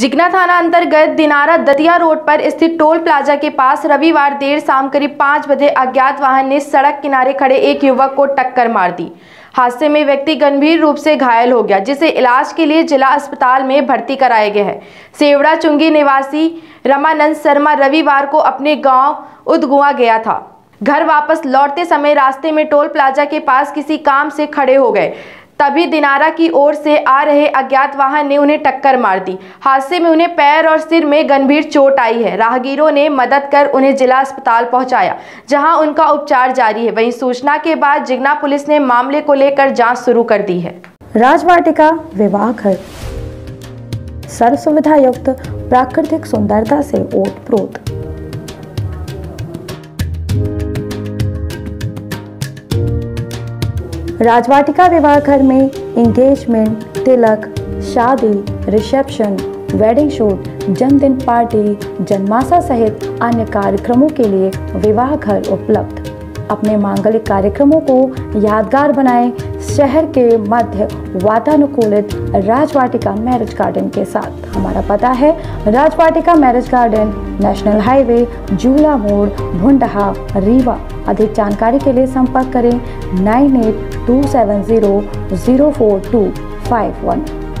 जिगना थाना अंतर्गत दिनारा दतिया रोड पर स्थित टोल प्लाजा के पास रविवार देर शाम करीब 5 बजे अज्ञात वाहन ने सड़क किनारे खड़े एक युवक को टक्कर मार दी। हादसे में व्यक्ति गंभीर रूप से घायल हो गया, जिसे इलाज के लिए जिला अस्पताल में भर्ती कराया गया है। सेवड़ा चुंगी निवासी रामानंद शर्मा रविवार को अपने गाँव उदगुआ गया था। घर वापस लौटते समय रास्ते में टोल प्लाजा के पास किसी काम से खड़े हो गए, तभी दिनारा की ओर से आ रहे अज्ञात वाहन ने उन्हें टक्कर मार दी। हादसे में उन्हें पैर और सिर में गंभीर चोट आई है। राहगीरों ने मदद कर उन्हें जिला अस्पताल पहुंचाया, जहां उनका उपचार जारी है। वहीं सूचना के बाद जिगना पुलिस ने मामले को लेकर जांच शुरू कर दी है। राज वाटिका विवाह घर सर्व सुविधा युक्त प्राकृतिक सुंदरता से ओतप्रोत। राजवाटिका विवाह घर में इंगेजमेंट, तिलक, शादी, रिसेप्शन, वेडिंग शूट, जन्मदिन पार्टी, जन्माशा सहित अन्य कार्यक्रमों के लिए विवाह घर उपलब्ध। अपने मांगलिक कार्यक्रमों को यादगार बनाएं शहर के मध्य वातानुकूलित राजवाटिका मैरिज गार्डन के साथ। हमारा पता है Rajwatika marriage garden, national highway, जूला मोड़, भुंडहा, रीवा। अधिक जानकारी के लिए संपर्क करें 9827004251।